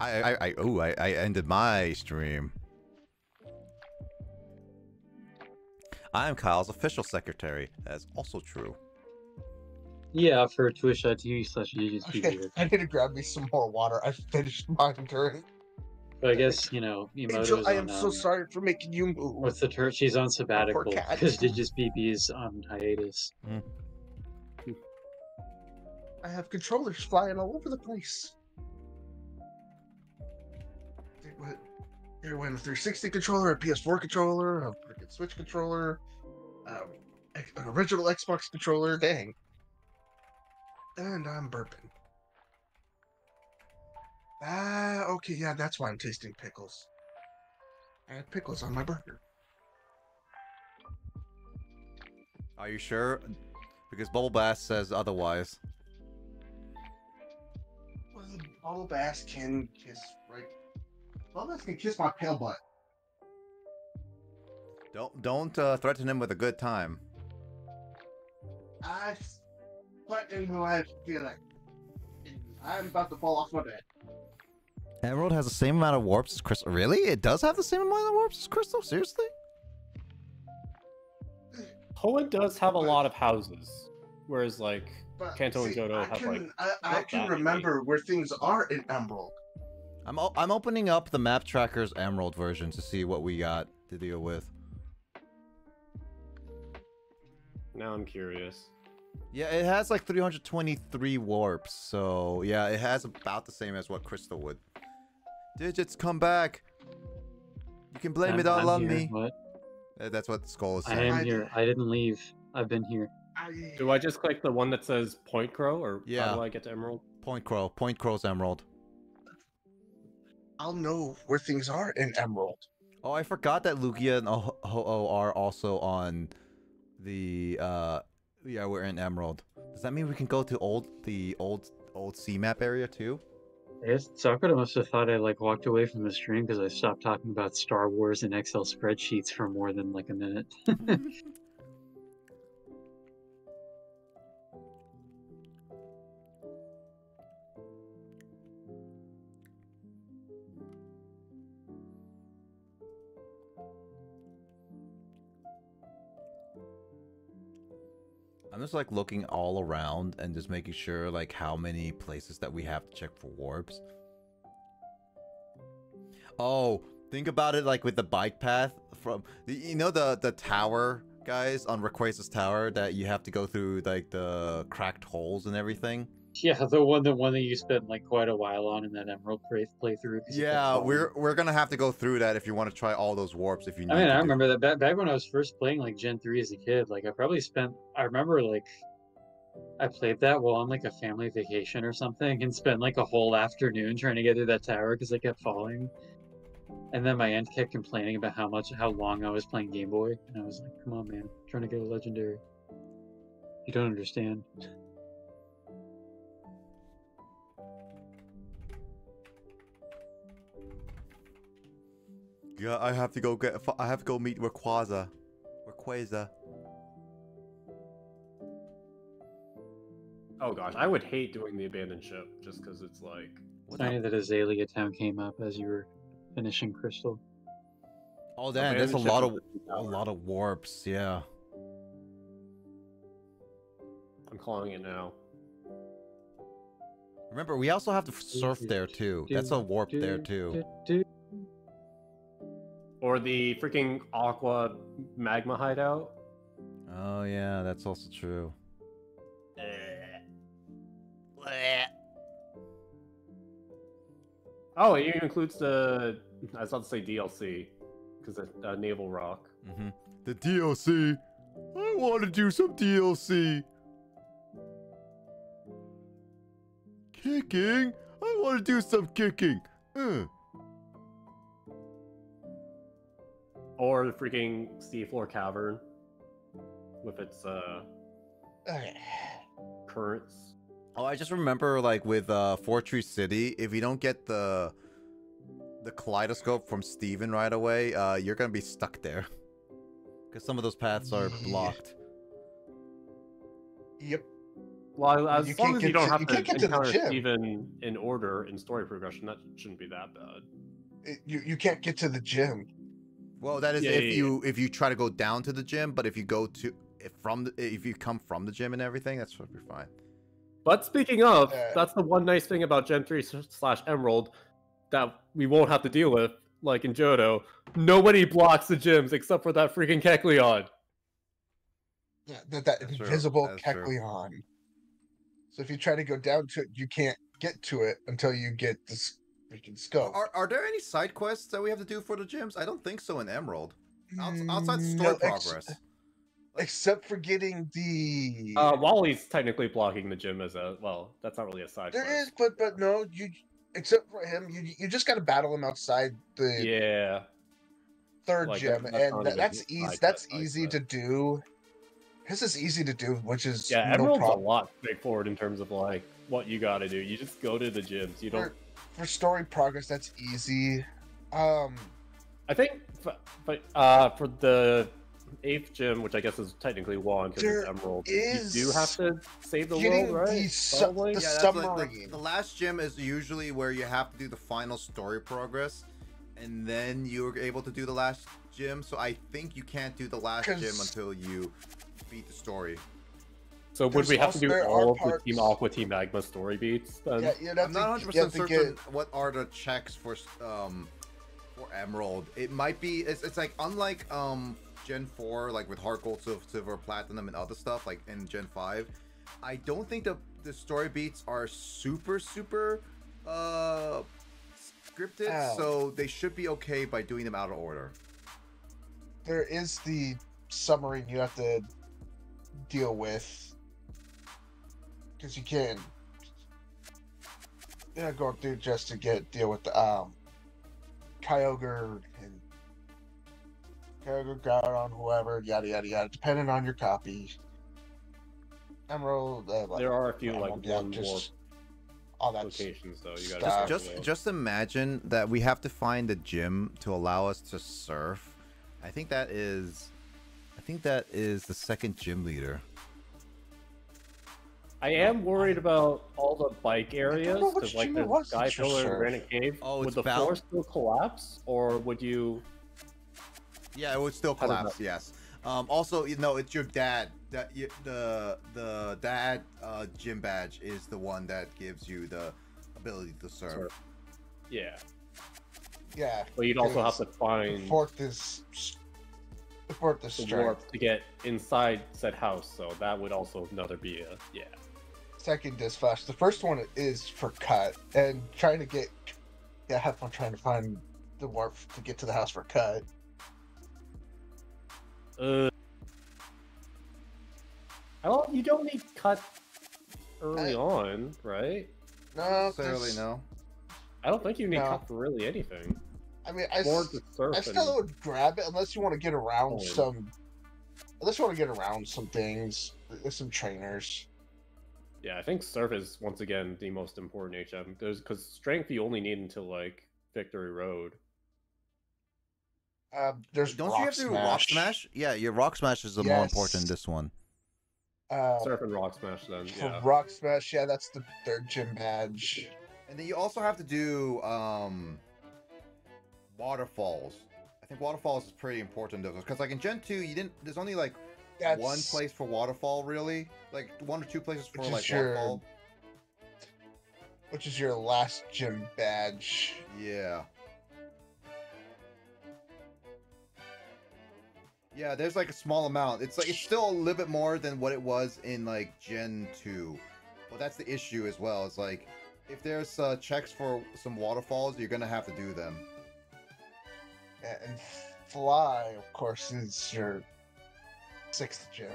I ended my stream. I'm Kyle's official secretary. That is also true. Yeah, for twitch.tv/UGSPG. I need to grab me some more water. I finished mine during. But I guess, you know, Emoto's Angel, I am on, so sorry for making you move. With the turd, she's on sabbatical. Because Digis BB is on hiatus. Mm. I have controllers flying all over the place. You're winning a 360 controller, a PS4 controller, a freaking Switch controller, an original Xbox controller. Dang. And I'm burping. Ah, okay, yeah, that's why I'm tasting pickles. I had pickles on my burger. Are you sure? Because Bubble Bass says otherwise. Well, Bubble Bass can kiss, right? Bubble Bass can kiss my pale butt. Don't threaten him with a good time. I threaten who I feel like. I'm about to fall off my bed. Emerald has the same amount of warps as Crystal. Really? It does have the same amount of warps as Crystal? Seriously? Hoenn does have a lot of houses, whereas like Kanto and Johto have like. I can remember many. Where things are in Emerald. I'm opening up the map tracker's Emerald version to see what we got to deal with. Now I'm curious. Yeah, it has like 323 warps, so yeah, it has about the same as what Crystal would. Digits, come back. You can blame it all on me. What? That's what Skull is saying. I am here. I didn't leave. I've been here. Do I just click the one that says Point Crow, or yeah. How do I get to Emerald? Point Crow. Point Crow's Emerald. I'll know where things are in Emerald. Oh, I forgot that Lugia and Ho-Oh are also on the, yeah, we're in Emerald. Does that mean we can go to the old sea map area too? I guess Sakura must have thought I like walked away from the stream because I stopped talking about Star Wars and Excel spreadsheets for more than like a minute. I'm just like looking all around and just making sure like how many places that we have to check for warps. Oh, think about it like with the bike path from the, you know, the tower guys on Rayquaza's tower that you have to go through like the cracked holes and everything. Yeah, the one that you spent like quite a while on in that Emerald playthrough. Yeah, we're gonna have to go through that if you want to try all those warps. If you need. I mean, I remember that back when I was first playing like Gen 3 as a kid. Like, I remember like I played that while on like a family vacation or something, and spent like a whole afternoon trying to get through that tower because I kept falling. And then my aunt kept complaining about how long I was playing Game Boy, and I was like, "Come on, man, I'm trying to get a legendary. You don't understand." Yeah, I have to go get. I have to go meet Rayquaza. Rayquaza. Oh gosh, I would hate doing the abandoned ship just because it's like. I knew that Azalea Town came up as you were finishing Crystal. Oh damn, there's a lot of warps. Yeah. I'm calling it now. Remember, we also have to surf there too. That's a warp there too. Or the freaking Aqua Magma hideout. Oh yeah, that's also true. Oh, it includes the... I was about to say DLC. Because of Naval Rock. Mm-hmm. The DLC! I want to do some DLC! Kicking! I want to do some kicking! Or the freaking Seafloor Cavern with its currents. Oh, I just remember like with Fortree City, if you don't get the kaleidoscope from Steven right away, you're gonna be stuck there. Because some of those paths are blocked. Yep. Well, as long as you don't have to encounter Steven in order in story progression, that shouldn't be that bad. You can't get to the gym. Well, that is if you try to go down to the gym, but if you go to if you come from the gym and everything, that's perfectly fine. But speaking of, that's the one nice thing about Gen 3/Emerald that we won't have to deal with, like in Johto. Nobody blocks the gyms except for that freaking Kecleon. Yeah, that invisible Kecleon. True. So if you try to go down to it, you can't get to it until you get this freaking skull. Are there any side quests that we have to do for the gyms? I don't think so in Emerald. Outside story progress. Except for getting the... Wally's technically blocking the gym as a... Well, that's not really a side quest. There is, but no. Except for him, you just got to battle him outside the... Yeah. Third gym, and that's easy. That's easy to do. This is easy to do, which is yeah. Emerald's a lot straightforward in terms of like what you got to do. You just go to the gyms. You don't for story progress. That's easy. I think, but for the 8th gym, which I guess is technically one because it's Emerald, you do have to save the world, right? The submarine. Like the last gym is usually where you have to do the final story progress, and then you're able to do the last gym. So I think you can't do the last gym until you beat the story. So would we have to do all of the Team Aqua, Team Magma story beats? Then? Yeah, I'm not 100% certain what are the checks for Emerald. It might be it's like unlike Gen 4, like with Heart Gold, Silver, Platinum, and other stuff. Like in Gen 5, I don't think the story beats are super scripted, so they should be okay by doing them out of order. There is the submarine you have to deal with because you can go through just to deal with the Kyogre and Kyogre, Groudon, whoever, yada yada yada, depending on your copy. Emerald, there are a few all that locations though. You gotta just imagine that we have to find a gym to allow us to surf. I think that is the 2nd gym leader. I am worried about all the bike areas, because like the Sky Pillar and Granite Cave. Oh, would the floor still collapse, or would you? Yeah, it would still collapse. Yes. Also, you know, it's your dad. That the dad gym badge is the one that gives you the ability to serve. Yeah. Yeah. But you'd also have to find. The warp to get inside said house, so that would also be a second disc flash. The first one is for Cut, and trying to get I have fun trying to find the warp to get to the house for Cut. Well, you don't need Cut early on, right? No, certainly no. I don't think you need Cut for really anything. I mean, I still would grab it unless you want to get around some things, some trainers. Yeah, I think Surf is once again the most important HM because Strength you only need until like Victory Road. Don't you have to do Rock Smash? Yeah, your Rock Smash is the more important in this one. Surf and Rock Smash then. Yeah. Rock Smash, yeah, that's the 3rd gym badge, and then you also have to do Waterfalls. I think Waterfalls is pretty important though, because like in Gen 2, you didn't. There's only like one place for Waterfall really, like 1 or 2 places for like Waterfall. Which is your last gym badge? Yeah. Yeah, there's like a small amount. It's like it's still a little bit more than what it was in like Gen 2, but that's the issue as well. It's like if there's checks for some Waterfalls, you're gonna have to do them. And Fly, of course, is your 6th gym.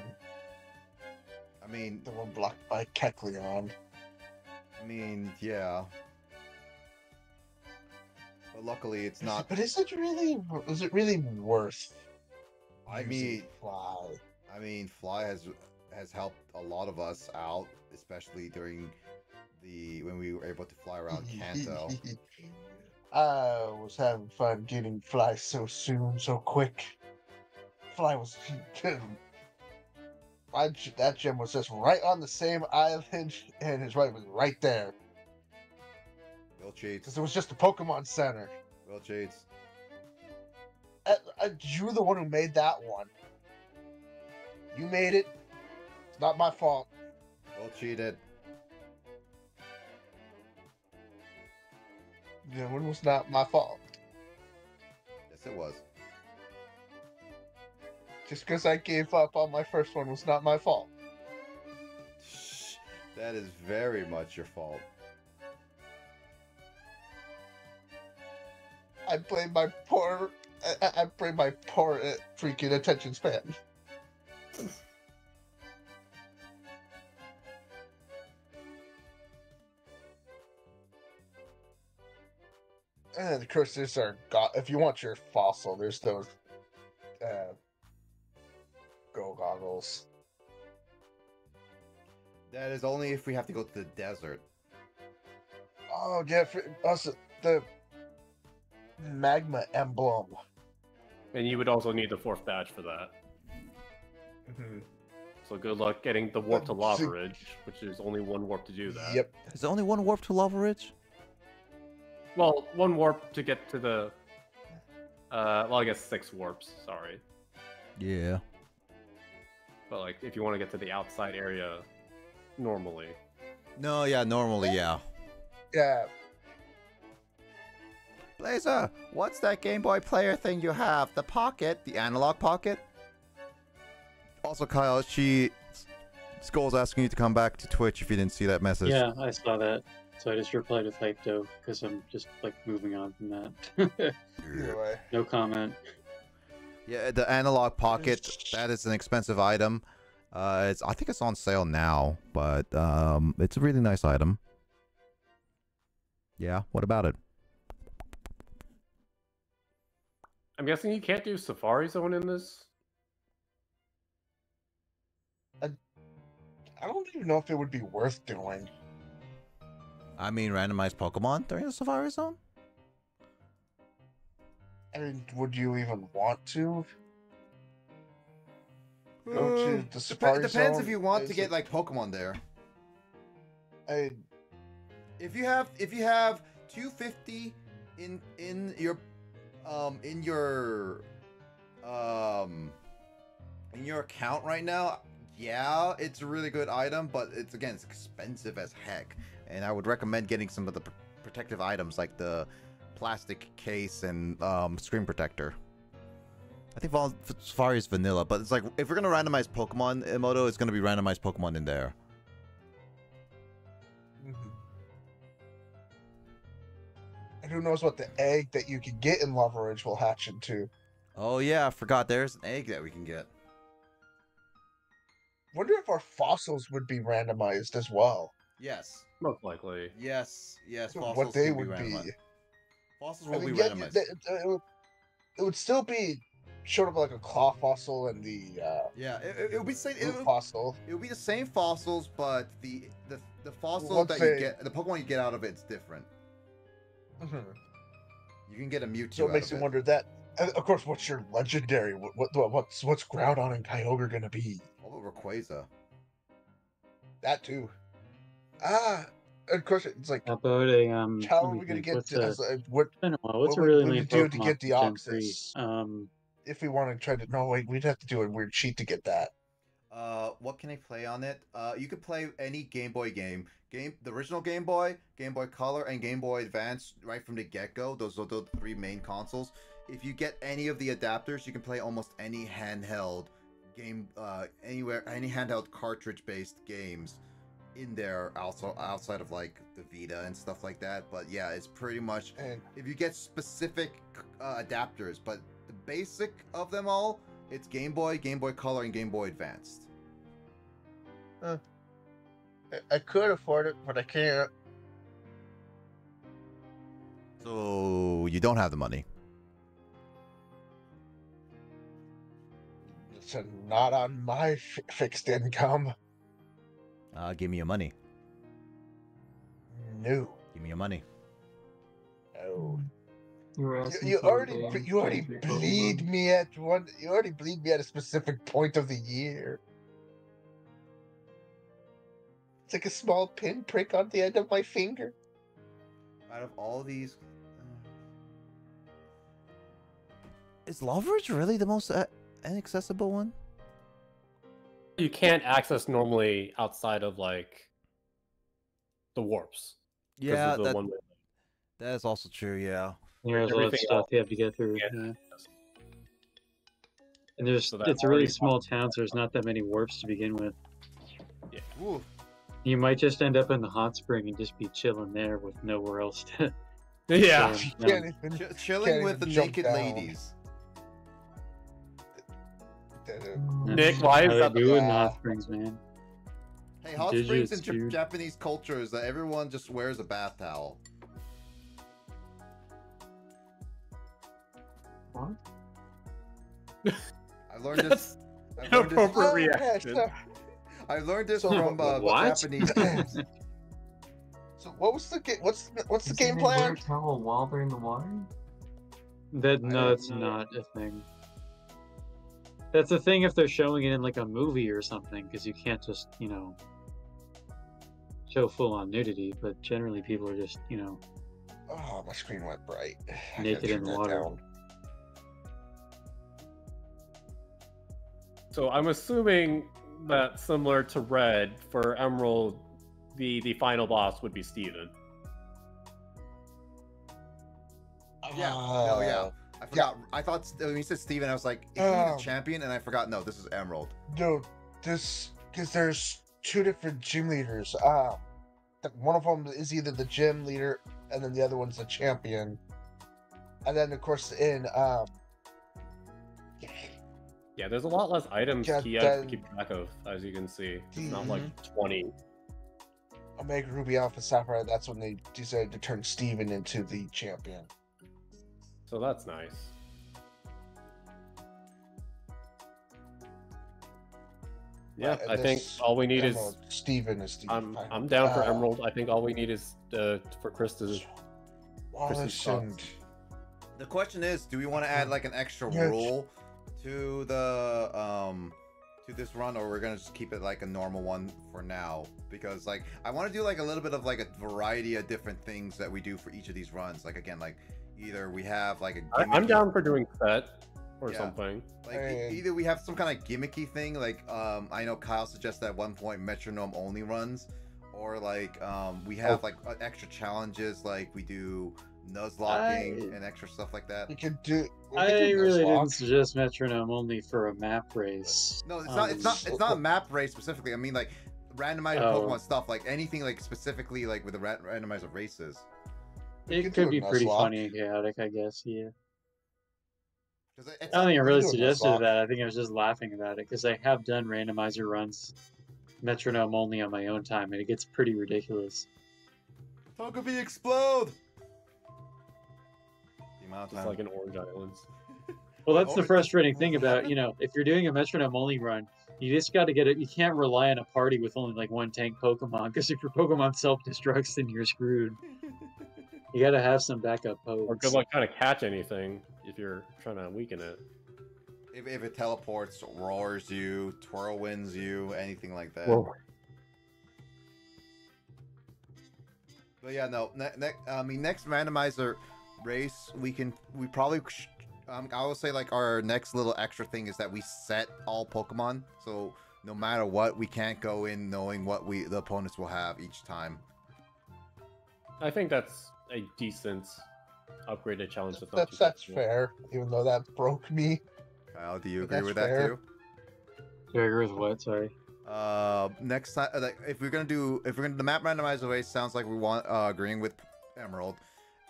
I mean, the one blocked by Kecleon. I mean, yeah. But luckily, it's not. But is it really? Is it really worth? I mean, Fly. I mean, Fly has helped a lot of us out, especially during when we were able to fly around Kanto. I was having fun getting Fly so soon, so quick. Fly was that gym was just right on the same island, and his right was right there. Bill cheats. Because it was just the Pokemon Center. Bill cheats. You're the one who made that one. You made it. It's not my fault. Bill cheated. Yeah, it was not my fault. Yes, it was. Just because I gave up on my first one was not my fault. That is very much your fault. I blame my poor... I blame my poor freaking attention span. And of course, these are... if you want your fossil, there's those... Go goggles. That is only if we have to go to the desert. Oh yeah, for us the magma emblem. And you would also need the fourth badge for that. Mm-hmm. So good luck getting the warp to Lava Ridge, which is only one warp to do that. Yep. Is there only one warp to Lava Ridge? Well, one warp to get to the. Well, I guess 6 warps. Sorry. Yeah. But like, if you want to get to the outside area, normally. No, yeah, normally, yeah. Yeah. Blazer, what's that Game Boy Player thing you have? The pocket, the analog pocket? Also, Kyle, Skull's asking you to come back to Twitch if you didn't see that message. Yeah, I saw that. So I just replied with hype dough, because I'm just, like, moving on from that. Anyway. No comment. Yeah, the analog pocket, that is an expensive item. I think it's on sale now, but it's a really nice item. Yeah, what about it? I'm guessing you can't do Safari Zone in this? I don't even know if it would be worth doing. I mean, randomized Pokemon during the Safari Zone? I mean, would you even want to? Go to the Safari Zone? Depends if you want to get like Pokemon there. If you have 250 in your account right now, yeah, it's a really good item, but it's again it's expensive as heck, and I would recommend getting some of the protective items like the plastic case and screen protector. I think Safari is vanilla, but it's like if we're gonna randomize Pokemon, Emoto, it's gonna be randomized Pokemon in there. Mm-hmm. And who knows what the egg that you can get in Lava Ridge will hatch into? Oh yeah, I forgot there's an egg that we can get. Wonder if our fossils would be randomized as well. Yes, most likely. Yes, yes. Fossils what they would be. Fossils will be randomized. It would still be sort of like a claw fossil and the yeah, it would be same fossil. It would be the same fossils, but the fossil you get, the Pokemon you get out of it's different. Mm-hmm. You can get a Mewtwo. So it makes you wonder that. Of course, what's your legendary? What's Groudon and Kyogre gonna be? What about Rayquaza? That too. Ah. Of course, it's like how about a how are we gonna get to what's a really name do to get Deoxys? If we want to try to we'd have to do a weird cheat to get that. What can I play on it? You could play any Game Boy game, the original Game Boy, Game Boy Color, and Game Boy Advance right from the get-go. Those are the 3 main consoles. If you get any of the adapters, you can play almost any handheld game, any handheld cartridge-based games. In there also outside of like the Vita and stuff like that, but yeah, it's pretty much if you get specific adapters, but the basic of them all, it's Game Boy, Game Boy Color, and Game Boy Advanced. I could afford it, but I can't. So you don't have the money. It's not on my fixed income. Give me your money. No. Give me your money. No. You already bleed me at a specific point of the year. It's like a small pinprick on the end of my finger. Out of all these... Is Lawbridge really the most inaccessible one? You can't access normally outside of, like, the warps. Yeah, that is also true, yeah. There's a lot of stuff you have to get through. Yeah. And there's, so it's a really small town, so there's not that many warps to begin with. Yeah. Ooh. You might just end up in the hot spring and just be chilling there with nowhere else to... Yeah. Chilling with the naked ladies. Nick, why is that doing hot springs, man? Hey, hot springs in Japanese culture is that everyone just wears a bath towel. What? I learned this. Appropriate reaction. I learned this from Japanese games. So what was the what's the game plan? Wear a towel while they're in the water? That no, it's not a thing. That's a thing if they're showing it in like a movie or something, because you can't just, you know, show full-on nudity. But generally, people are just, you know. Oh, my screen went bright. Naked in the water. Down. So I'm assuming that similar to Red for Emerald, the final boss would be Steven. Yeah. Oh yeah. I forgot. Yeah. I thought when you said Steven, I was like, is he the champion? And I forgot. No, this is Emerald. No, this because there's two different gym leaders. One of them is either the gym leader, and then the other one's the champion. And then of course in yeah, there's a lot less items he has to keep track of, as you can see. It's not like 20. Omega Ruby Alpha Sapphire, that's when they decided to turn Steven into the champion. So that's nice. Yeah, I think all we need Emerald, is... Steven is the... I'm down for Emerald. I think all we need is for Chris to... The question is, do we want to add like an extra rule to the to this run, or we're gonna just keep it like a normal one for now? Because like I want to do like a little bit of like a variety of different things that we do for each of these runs. Like again, like either we have like a I'm down for doing that or something. Like either we have some kind of gimmicky thing, like I know Kyle suggested at one point metronome only runs, or like we have like extra challenges, like we do nuzlocking and extra stuff like that. You can do. I really didn't suggest metronome only for a map race. No, it's not. It's not. It's not a map race specifically. I mean, like randomized Pokemon stuff, like anything, like specifically, like with the randomizer races. It could be pretty funny and chaotic, I guess. Yeah. I don't think I really suggested that. I think I was just laughing about it because I have done randomizer runs, metronome only on my own time, and it gets pretty ridiculous. Togepi explode. It's like an Orange Islands. Well, that's the frustrating thing about, you know, if you're doing a metronome only run, you just got to get it. You can't rely on a party with only like one tank Pokemon, because if your Pokemon self-destructs, then you're screwed. You got to have some backup pokes. Or good luck trying to catch anything if you're trying to weaken it. If it teleports, roars you, twirlwinds you, anything like that. Whoa. But yeah, no. Next randomizer race we probably I will say like our next little extra thing is that we set all Pokemon, so no matter what we can't go in knowing what the opponents will have each time. I think that's a decent upgraded challenge. That's fair, even though that broke me. Kyle, do you agree with that too? Do I agree with what? Sorry. Next time, like if we're gonna the map randomizer race, sounds like we want agreeing with Emerald.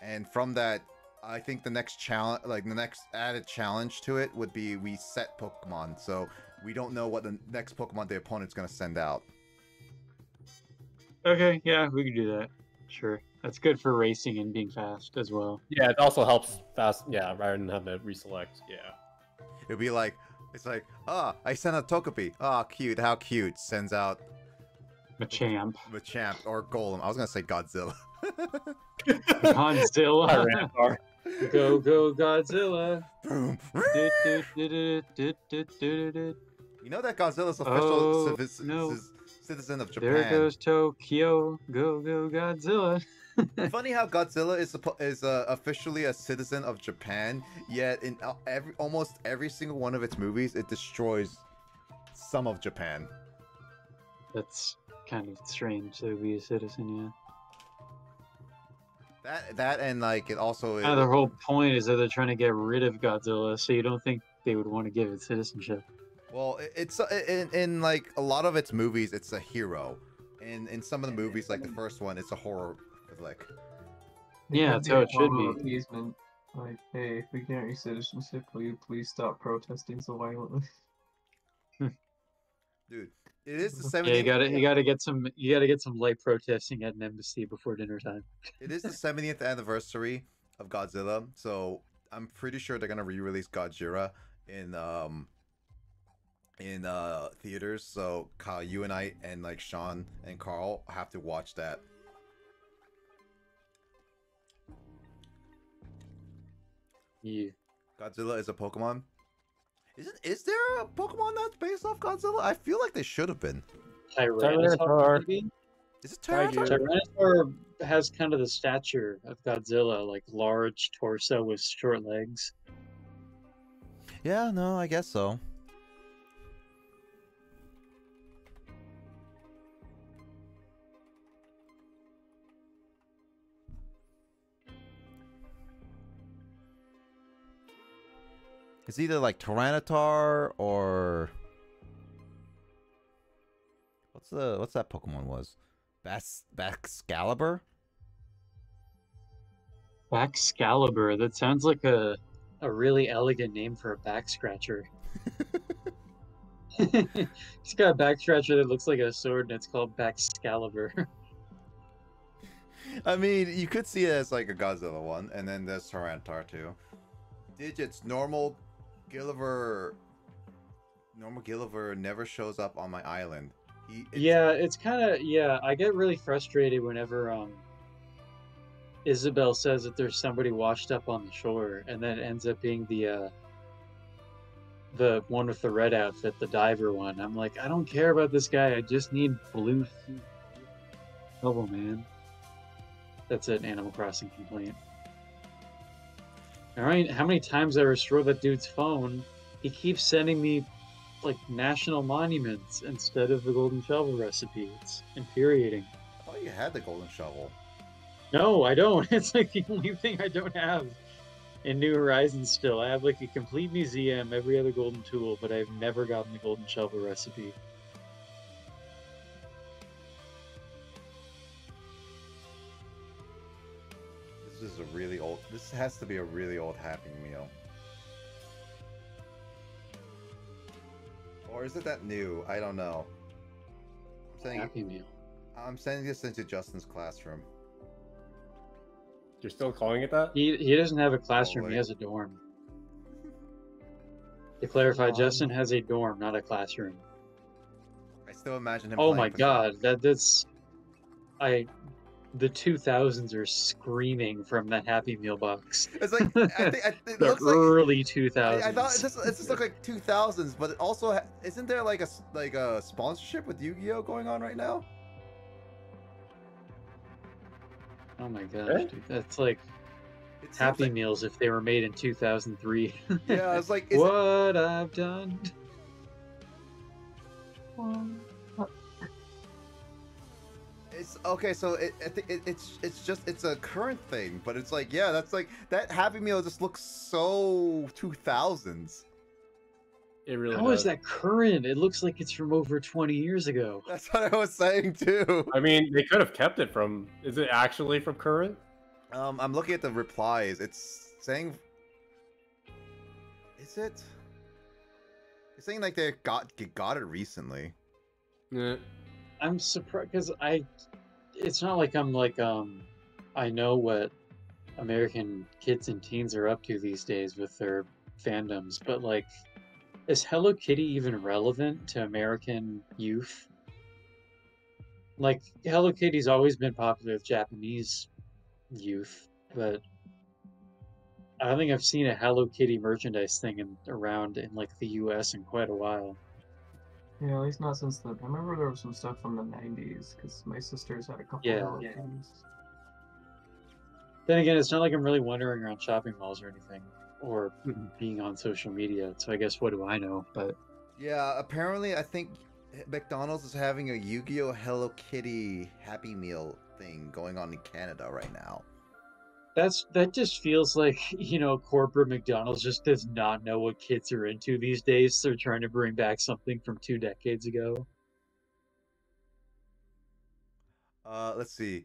And from that, I think the next challenge, like the next added challenge to it, would be we set Pokemon, so we don't know what the next Pokemon the opponent's gonna send out. Okay, yeah, we can do that. Sure, that's good for racing and being fast as well. Yeah, it also helps fast. Yeah, rather than having to reselect. Yeah, it'd be like I sent out Togepi. Ah, cute. How cute. Sends out Machamp. Machamp or Golem. I was gonna say Godzilla. Godzilla. Go, go, Godzilla. Boom. You know that Godzilla's official citizen of Japan. There goes Tokyo, go go Godzilla. Funny how Godzilla is officially a citizen of Japan, yet in almost every single one of its movies, it destroys some of Japan. That's kind of strange to be a citizen, yeah. That and like it also is... The whole point is that they're trying to get rid of Godzilla, so you don't think they would want to give it citizenship. Well, it's in like a lot of its movies, it's a hero. In some of the movies, like the first one, it's a horror flick. Yeah, that's how it should be. Like, hey, if we can't get citizenship, will you please stop protesting so violently? Dude, it is the 17th. Yeah, you gotta get some light protesting at an embassy before dinner time. It is the 70th anniversary of Godzilla, so I'm pretty sure they're gonna re-release Godzilla in theaters, so Kyle, you and I and like Sean and Carl have to watch that. Yeah. Godzilla is a Pokemon. Is there a Pokemon that's based off Godzilla? I feel like they should have been. Tyranitar. Is it Tyranitar? Tyranitar has kind of the stature of Godzilla, like large torso with short legs. Yeah, no, I guess so. It's either like Tyranitar or what's that Pokemon was? Baxcalibur? Baxcalibur, that sounds like a really elegant name for a back scratcher. He's got a back scratcher that looks like a sword and it's called Baxcalibur. I mean, you could see it as like a Godzilla one, and then there's Tyranitar too. Digits, normal Gulliver. Normal Gulliver never shows up on my island. Yeah, I get really frustrated whenever Isabel says that there's somebody washed up on the shore, and then it ends up being the one with the red outfit, the diver one. I'm like, I don't care about this guy. I just need blue. Oh man, that's an Animal Crossing complaint. Alright, how many times I restore that dude's phone, he keeps sending me, like, national monuments instead of the golden shovel recipe. It's infuriating. I thought you had the golden shovel. No, I don't. It's, like, the only thing I don't have in New Horizons still. I have, like, a complete museum, every other golden tool, but I've never gotten the golden shovel recipe. This is a really old. This has to be a really old Happy Meal. Or is it that new? I don't know. I'm saying Happy Meal. I'm sending this into Justin's classroom. You're still calling it that? He doesn't have a classroom. He has a dorm. To clarify, Justin has a dorm, not a classroom. I still imagine him. Oh my God! The 2000s are screaming from that Happy Meal box. It's like I think it the looks early 2000s. I thought it just looked like 2000s, but it also isn't there like a sponsorship with Yu-Gi-Oh going on right now? Oh my gosh, right? Dude, that's like it's Happy Meals if they were made in 2003. Yeah, I was like, what I've done. It's okay, so it's a current thing, but it's like, yeah, that's like that Happy Meal just looks so 2000s. It really. How does. Is that current? It looks like it's from over 20 years ago. That's what I was saying too. I mean, they could have kept it from. Is it actually from current? I'm looking at the replies. It's saying, is it? It's saying like they got it recently. Yeah. I'm surprised because it's not like I'm like I know what American kids and teens are up to these days with their fandoms, but like, is Hello Kitty even relevant to American youth? Like, Hello Kitty's always been popular with Japanese youth, but I don't think I've seen a Hello Kitty merchandise thing around in like the U.S. in quite a while. Yeah, at least not since the. I remember there was some stuff from the 90s because my sisters had a couple of games. Then again, it's not like I'm really wandering around shopping malls or anything, or being on social media. So I guess what do I know? But yeah, apparently I think McDonald's is having a Yu-Gi-Oh! Hello Kitty Happy Meal thing going on in Canada right now. That just feels like, you know, corporate McDonald's just does not know what kids are into these days. They're trying to bring back something from 2 decades ago. Let's see.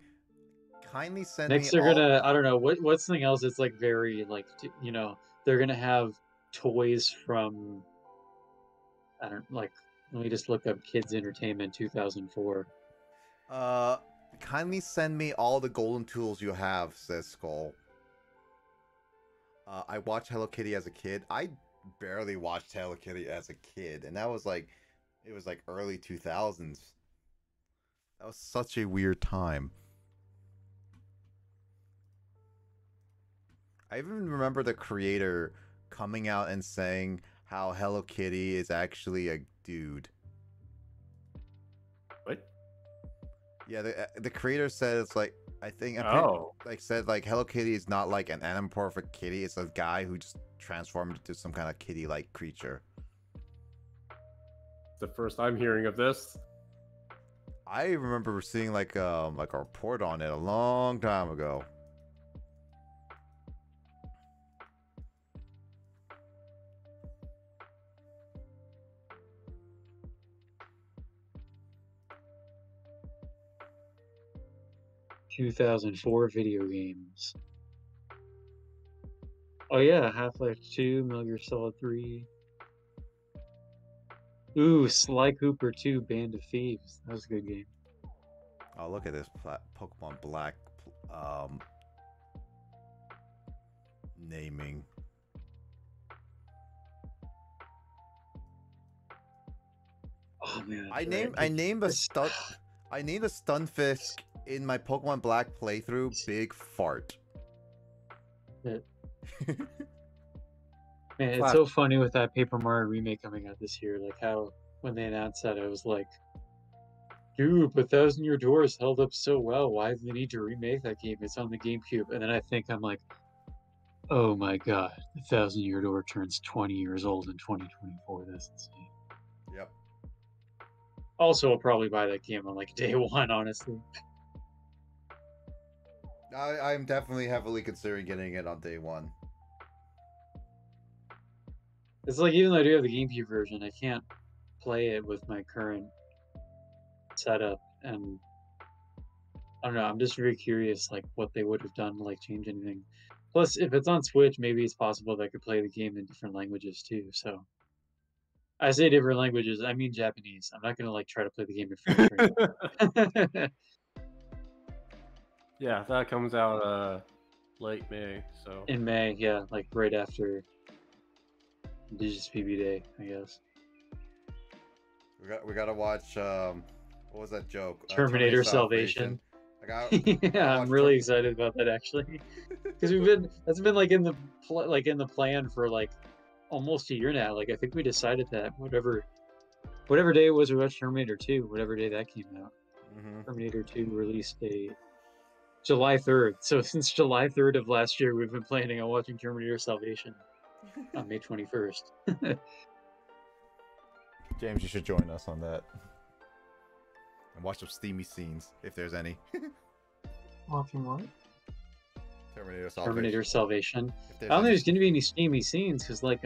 Kindly send next me they're all... gonna I don't know what's something else that's like very like, you know, they're gonna have toys from I don't like let me just look up Kids Entertainment 2004. Kindly send me all the golden tools you have, says Skull. I watched Hello Kitty as a kid. I barely watched Hello Kitty as a kid, and that was like it was like early 2000s. That was such a weird time. I even remember the creator coming out and saying how Hello Kitty is actually a dude. What? Yeah, the creator said it's like I think Hello Kitty is not like an anamorphic kitty. It's a guy who just transformed into some kind of kitty-like creature. The first I'm hearing of this. I remember seeing like a report on it a long time ago. ...2004 video games. Oh yeah, Half-Life 2, Metal Gear Solid 3. Ooh, Sly Cooper 2, Band of Thieves. That was a good game. Oh, look at this Pokemon Black naming. Oh man. I named a Stunfisk in my Pokemon Black playthrough, Big Fart. Man, it's so funny with that Paper Mario remake coming out this year. Like how, when they announced that, I was like, dude, but Thousand Year Door is held up so well. Why do they need to remake that game? It's on the GameCube. And then I think I'm like, oh my god, the Thousand Year Door turns 20 years old in 2024. That's insane. Yep. Also, I'll probably buy that game on like day one, honestly. I'm definitely heavily considering getting it on day one. It's like, even though I do have the GameCube version, I can't play it with my current setup, and I don't know, I'm just very curious like what they would have done to like change anything. Plus, if it's on Switch, maybe it's possible that I could play the game in different languages too, so... I say different languages, I mean Japanese. I'm not gonna like try to play the game in French. Yeah, that comes out late May, so... In May, yeah, like right after Indigenous PB Day, I guess. We gotta watch, what was that joke? Terminator Salvation. Yeah, I'm really excited about that, actually. Because that's been like in the plan for like almost a year now. Like, I think we decided that whatever day it was, we watched Terminator 2, whatever day that came out. Mm-hmm. Terminator 2 release date. July 3rd. So since July 3rd of last year, we've been planning on watching Terminator Salvation on May 21st. James, you should join us on that. And watch some steamy scenes, if there's any. Watching what? Terminator Salvation. Terminator Salvation. I don't think there's going to be any steamy scenes, because like,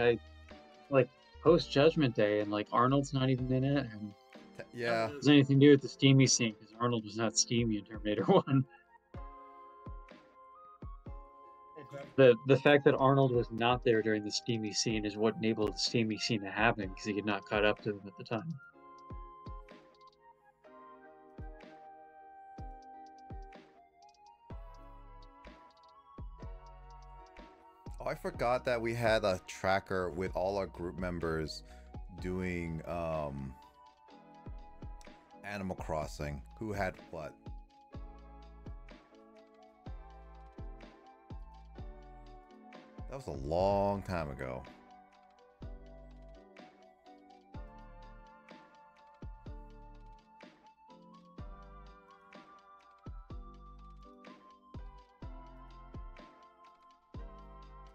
post-Judgment Day, and like, Arnold's not even in it, and yeah, there's anything to do with the steamy scene, because Arnold was not steamy in Terminator 1. The fact that Arnold was not there during the steamy scene is what enabled the steamy scene to happen, because he had not caught up to them at the time. Oh, I forgot that we had a tracker with all our group members doing Animal Crossing. Who had what? That was a long time ago.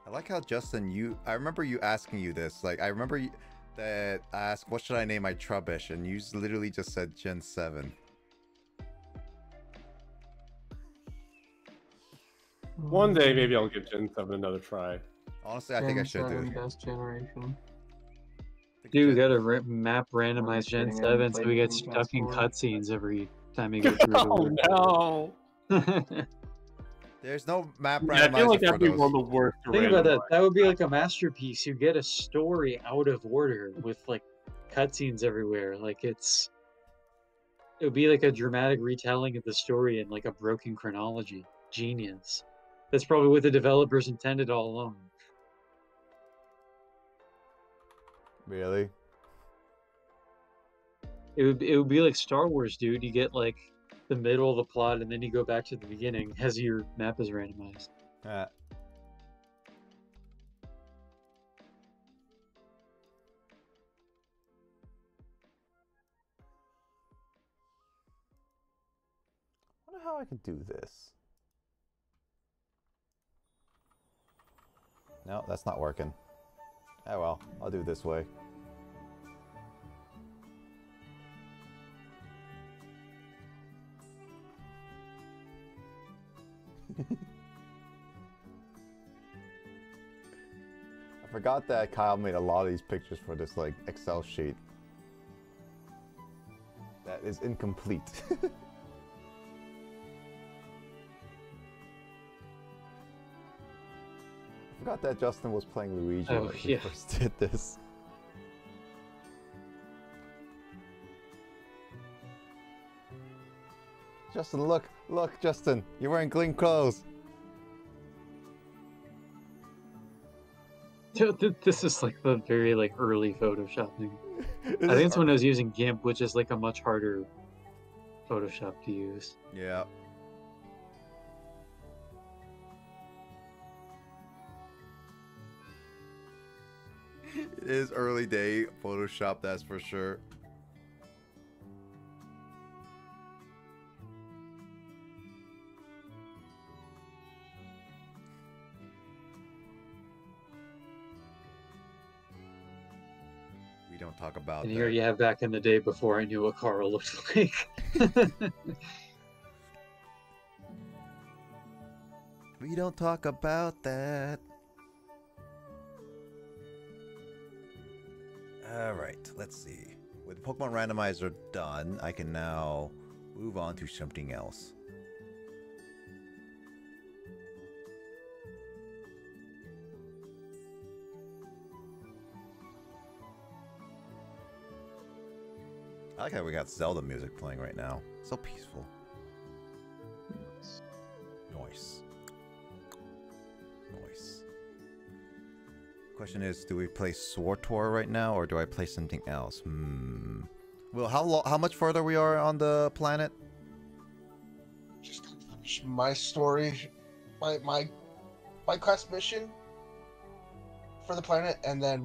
I like how Justin, I remember you asking you this. Like, I remember that I asked, what should I name my Trubbish? And you literally just said Gen 7. One day, maybe I'll give Gen 7 another try. Honestly, I think I should do it. Best generation. Dude, we gotta map randomize Gen 7 so we get stuck in cutscenes every time we go through. Oh no! There's no map randomizer. I feel like that'd be one of the worst. Think about that. That would be like a masterpiece. You get a story out of order with like cutscenes everywhere. Like it would be like a dramatic retelling of the story in like a broken chronology. Genius. That's probably what the developers intended all along. Really? It would be like Star Wars, dude. You get like the middle of the plot and then you go back to the beginning as your map is randomized. I wonder how I could do this. No, that's not working. Oh well, I'll do it this way. I forgot that Kyle made a lot of these pictures for this like Excel sheet. That is incomplete. I forgot that Justin was playing Luigi when he first did this. Justin, look! Look, Justin! You're wearing clean clothes! This is like the very like early Photoshopping. I think it's when I was using GIMP, which is like a much harder Photoshop to use. Yeah. It is early day Photoshop, that's for sure. We don't talk about that. And here you have back in the day before I knew what Carl looked like. We don't talk about that. Alright, let's see. With Pokemon Randomizer done, I can now move on to something else. I like how we got Zelda music playing right now. So peaceful. Nice. Nice. Question is, do we play SWTOR right now, or do I play something else? Well, how much further we are on the planet? Just don't finish my story, my quest mission for the planet, and then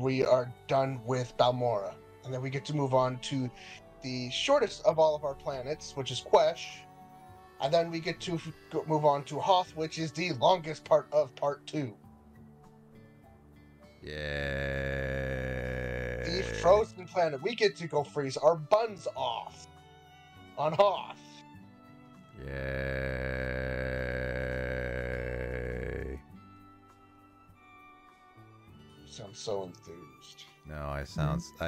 we are done with Balmorra, and then we get to move on to the shortest of all of our planets, which is Quesh, and then we get to move on to Hoth, which is the longest part of part 2. Yeah. The frozen planet. We get to go freeze our buns off on Hoth. Yeah. You sound so enthused. No, I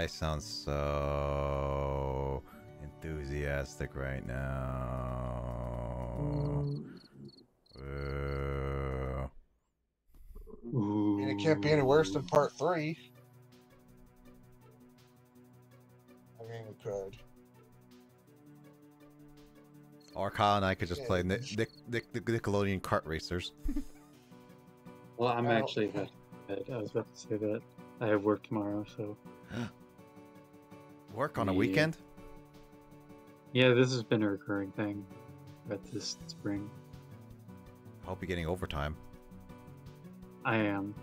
sound so enthusiastic right now. Ooh. I mean, it can't be any worse than part 3. I mean, it could. Or Kyle and I could just play Nickelodeon kart racers. Well, I'm actually headed to bed. I was about to say that. I have work tomorrow, so... Work on a weekend? Yeah, this has been a recurring thing. About this spring. I hope you're getting overtime. I am.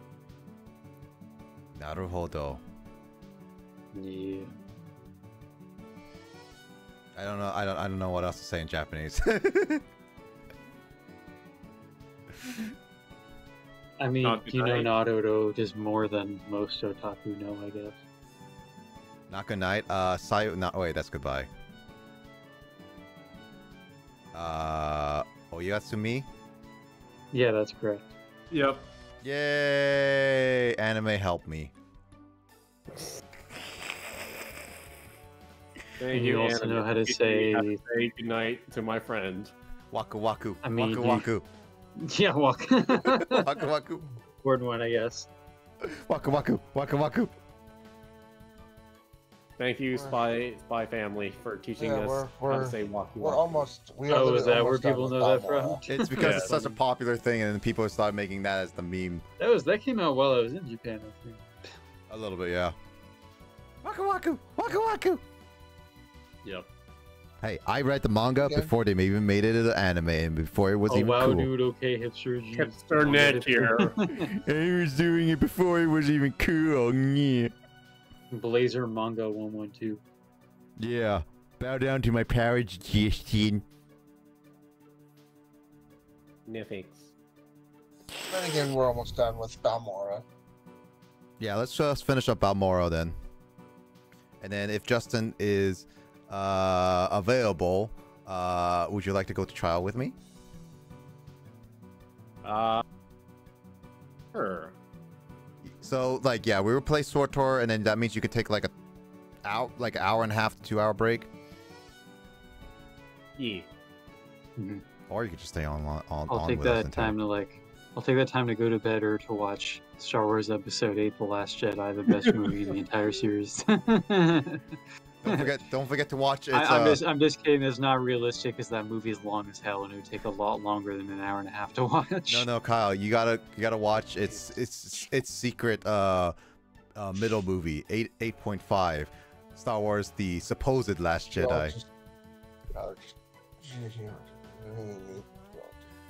Naruhodo. Yeah. I don't know. I don't know what else to say in Japanese. I mean, you know Naruto just more than most otaku know, I guess. Naka Knight, Sayo... No, wait, that's goodbye. Oyasumi? Yeah, that's correct. Yep. Yay! Anime help me. Thank you. Also know how to say goodnight to my friend. Waku waku. I mean, waku waku. Yeah, waku. Waku waku. Word one, I guess. Waku waku. Waku waku. Thank you, Spy Family, for teaching us how to say waku waku. We're almost. We oh, is that where people know that from? It's because it's such a popular thing, and people started making that as the meme. That came out while I was in Japan, I think. A little bit, yeah. Waku waku. Waku waku. Yep. Hey, I read the manga before they even made it an anime and before it was even cool. Dude, okay, hipster. Hipster net here. He was doing it before it was even cool. Yeah. Blazer manga 112. Yeah. Bow down to my parents, Justin. No thanks. Then again, we're almost done with Balmorra. Yeah, let's just finish up Balmorra then. And then if Justin is... available, would you like to go to trial with me? Sure. So, like, yeah, we will play SWTOR, and then that means you could take, like, an hour and a half to 2 hour break? Yeah. Mm-hmm. Or you could just stay on I'll take that time to, like, I'll take that time to go to bed or to watch Star Wars Episode 8, The Last Jedi, the best movie in the entire series. Don't forget to watch it. I'm just kidding. It's not realistic because that movie is long as hell, and it would take a lot longer than an hour and a half to watch. No, Kyle, you gotta watch its secret middle movie 8.5, Star Wars: The Supposed Last Jedi.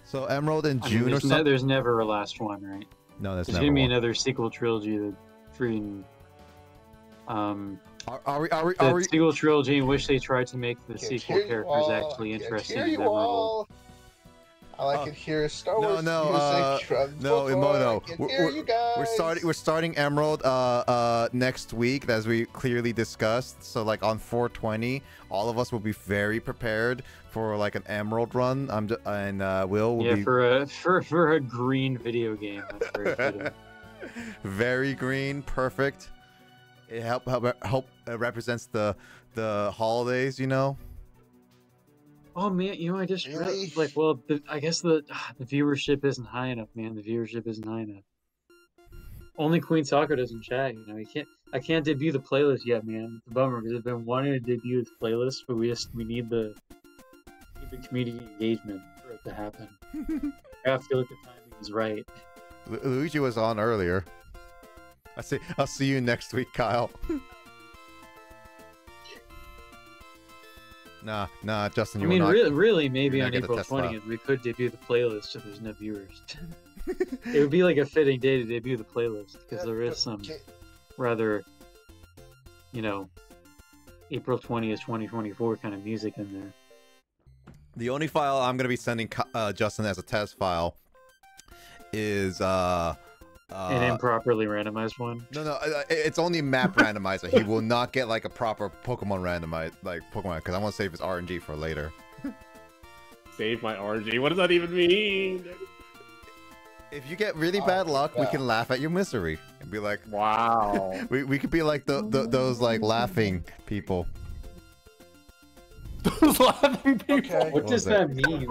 So Emerald in June or something. There's never a last one, right? No, that's never. There's gonna be another sequel trilogy that freaking the sequel trilogy in which they tried to make the sequel characters actually interesting and memorable. All I can hear is Star Wars music from Emoto. We're starting Emerald next week, as we clearly discussed. So like on 420, all of us will be very prepared for like an Emerald run. Will be for a green video game. That's very fitting. Very green, perfect. It help represents the holidays, you know. Oh man, you know I just read, like I guess the viewership isn't high enough, man. The viewership isn't high enough. Only Queen Soccer doesn't chat, you know. I can't debut the playlist yet, man. It's a bummer because I've been wanting to debut the playlist, but we need the community engagement for it to happen. I feel like the timing is right. Luigi was on earlier. I'll see you next week, Kyle. nah, Justin, you will not. Really, maybe on April 20th, we could debut the playlist if there's no viewers. It would be like a fitting day to debut the playlist, because there is some rather, you know, April 20th, 2024 kind of music in there. The only file I'm going to be sending Justin as a test file is... an improperly randomized one? No, it's only map randomizer. He will not get like a proper Pokemon randomized, like Pokemon, because I want to save his RNG for later. Save my RNG? What does that even mean? If you get really bad luck, we can laugh at your misery and be like, "Wow." we could be like those like laughing people. Those laughing people. Okay. What does that mean?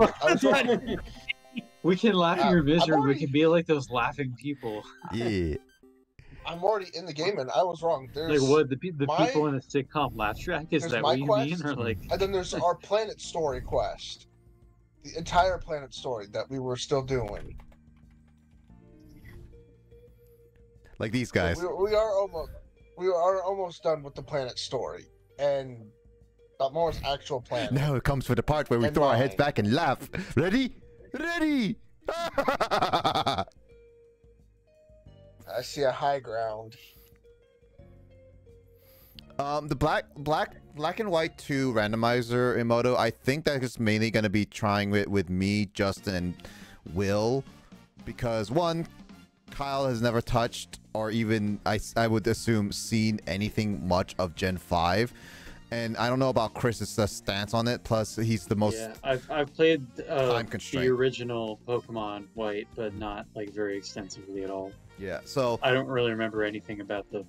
We can laugh at your misery. We can be like those laughing people. Yeah. I'm already in the game, and I was wrong. There's like what the people in the sitcom laugh track is that what you mean, or like? And then there's our Planet Story quest, the entire Planet Story that we were still doing. Like these guys. So we are almost done with the Planet Story, and Balmorra's actual planet. Now it comes for the part where we throw our heads back and laugh. Ready? Ready! I see a high ground. The black and white 2 randomizer Emoto, I think that is mainly going to be trying it with me, Justin, and Will, because one, Kyle has never touched or even, I would assume, seen anything much of Gen 5. And I don't know about Chris's stance on it. Plus, he's the most... Yeah, I've played the original Pokemon White, but not like very extensively at all. Yeah, so... I don't really remember anything about the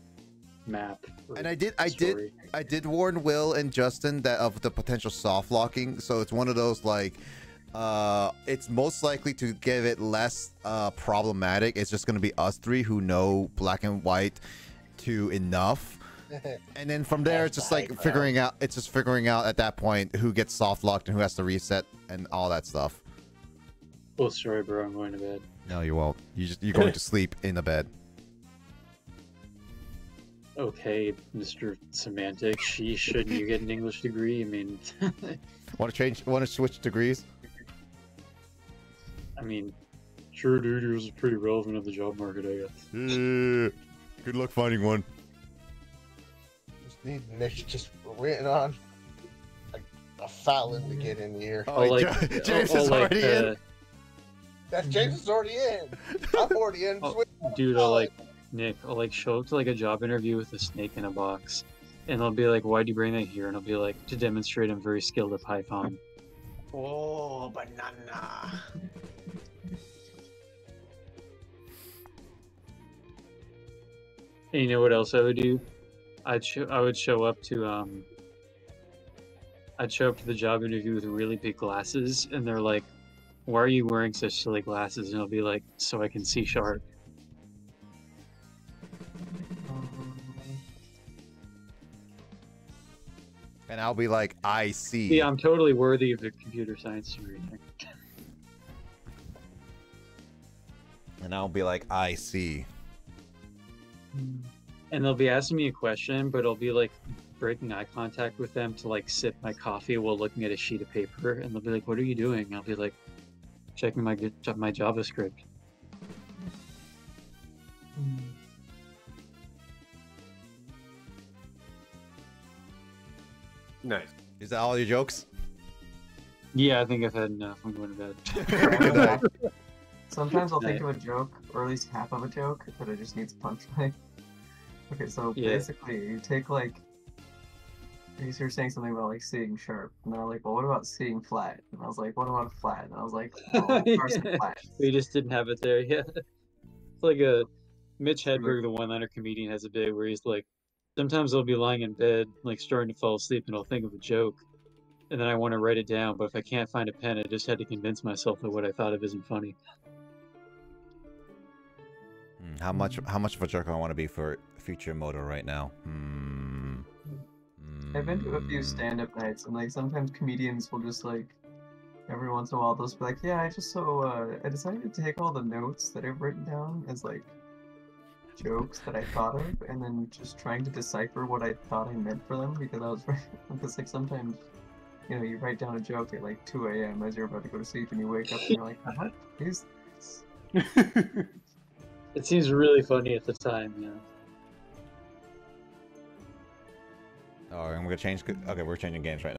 map. And I did warn Will and Justin that of the potential soft locking. So it's one of those like... it's most likely to give it less problematic. It's just going to be us three who know Black and White 2 enough, and then from there it's just like figuring out. It's just figuring out at that point who gets soft locked and who has to reset and all that stuff. Oh, sorry, bro. I'm going to bed. No, you won't. You're going to sleep in the bed. Okay, Mr. Semantics. Shouldn't you get an English degree? I mean, want to switch degrees? I mean, sure, dude, yours is pretty relevant of the job market, I guess. Yeah, good luck finding one. Nick's just waiting on a Fallon to get in here. Oh, like, James is already in. That's James is already in. I'm already in. Oh, dude, I'll like, Nick, I'll like show up to like a job interview with a snake in a box, and I'll be like, why'd you bring that here? And I'll be like, to demonstrate I'm very skilled at Python. Oh, banana. And you know what else I would do? I would show up to I'd show up to the job interview with really big glasses, and they're like, "Why are you wearing such silly glasses?" And I'll be like, "So I can see sharp." And I'll be like, "I see." Yeah, I'm totally worthy of a computer science degree. And I'll be like, "I see." And they'll be asking me a question, but I'll be like breaking eye contact with them to like sip my coffee while looking at a sheet of paper, and they'll be like, "What are you doing?" And I'll be like, "Checking my JavaScript." Nice. Is that all your jokes? Yeah, I think I've had enough. I'm going to bed. Sometimes I'll think of a joke, or at least half of a joke, but it just needs a punchline. Okay, so basically, you take like, you're saying something about like seeing sharp, and they're like, well, what about seeing flat? And I was like, what about flat? And I was like, oh, of course flat. We just didn't have it there yet. It's like a Mitch Hedberg, the one-liner comedian, has a bit where he's like, sometimes I'll be lying in bed, like starting to fall asleep, and I'll think of a joke, and then I want to write it down, but if I can't find a pen, I just had to convince myself that what I thought of isn't funny. How much of a jerk I want to be for future moto right now? I've been to a few stand-up nights, and like sometimes comedians will just like every once in a while they'll just be like, yeah, I decided to take all the notes that I've written down as like jokes that I thought of, and then just trying to decipher what I thought I meant for them, because I was right. Because like sometimes, you know, you write down a joke at like 2 AM as you're about to go to sleep, and you wake up and you're like, what is this? It seems really funny at the time, yeah. Oh, and we're gonna change. Okay, we're changing games right